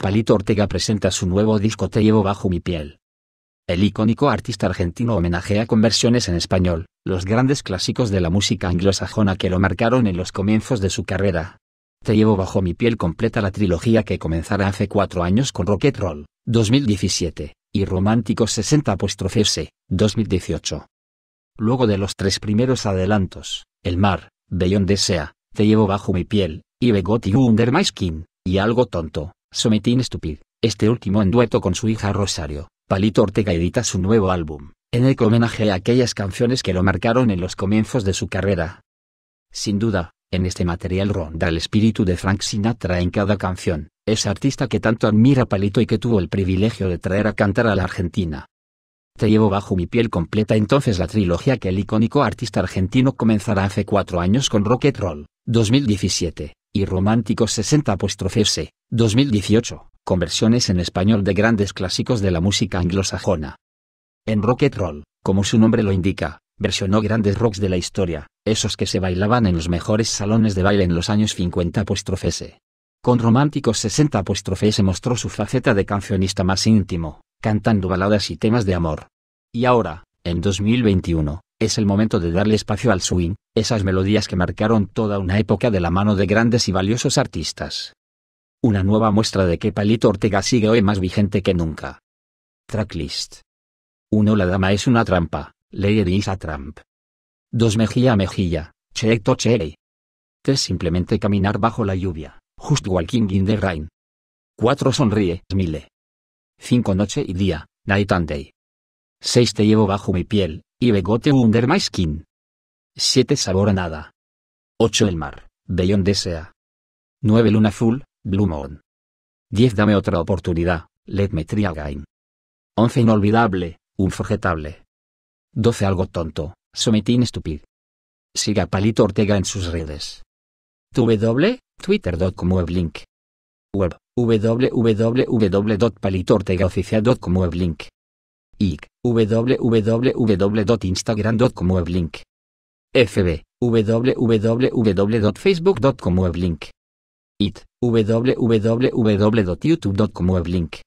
Palito Ortega presenta su nuevo disco Te llevo bajo mi piel. El icónico artista argentino homenajea con versiones en español los grandes clásicos de la música anglosajona que lo marcaron en los comienzos de su carrera. Te llevo bajo mi piel completa la trilogía que comenzara hace 4 años con Rock and Roll, 2017, y Románticos 60's, 2018. Luego de los 3 primeros adelantos, El mar, Beyond Desea, Te llevo bajo mi piel, y I Got You Under My Skin, y Algo tonto, Something Stupid, este último en dueto con su hija Rosario, Palito Ortega edita su nuevo álbum, en el que homenajea a aquellas canciones que lo marcaron en los comienzos de su carrera. Sin duda, en este material ronda el espíritu de Frank Sinatra en cada canción, ese artista que tanto admira Palito y que tuvo el privilegio de traer a cantar a la Argentina. Te llevo bajo mi piel completa entonces la trilogía que el icónico artista argentino comenzará hace 4 años con Rock and Roll, 2017. Y Románticos 60's, 2018, con versiones en español de grandes clásicos de la música anglosajona. En Rock and Roll, como su nombre lo indica, versionó grandes rocks de la historia, esos que se bailaban en los mejores salones de baile en los años 50's. Con Románticos 60's mostró su faceta de cancionista más íntimo, cantando baladas y temas de amor. Y ahora, en 2021, es el momento de darle espacio al swing, esas melodías que marcaron toda una época de la mano de grandes y valiosos artistas. Una nueva muestra de que Palito Ortega sigue hoy más vigente que nunca. Tracklist. 1. La dama es una trampa, Lady is a Tramp. 2. Mejilla a mejilla, Cheek to Cheek. 3. Simplemente caminar bajo la lluvia, Just walking in the rain. 4. Sonríe, Smile. 5. Noche y día, Night and Day. 6. Te llevo bajo mi piel, I Got You Under My Skin. 7. Sabor a nada. 8. El mar, Beyond Desea. 9. Luna azul, Blue Moon. 10. Dame otra oportunidad, Let Me Try Again. 11. Inolvidable, Unforgettable. 12. Algo tonto, Something Stupid. Siga Palito Ortega en sus redes. www.twitter.com/weblink. Web, www.palitoortegaoficial.com/weblink. IC, www.instagram.com/weblink. FB, www.facebook.com/weblink. IT, www.youtube.com/weblink.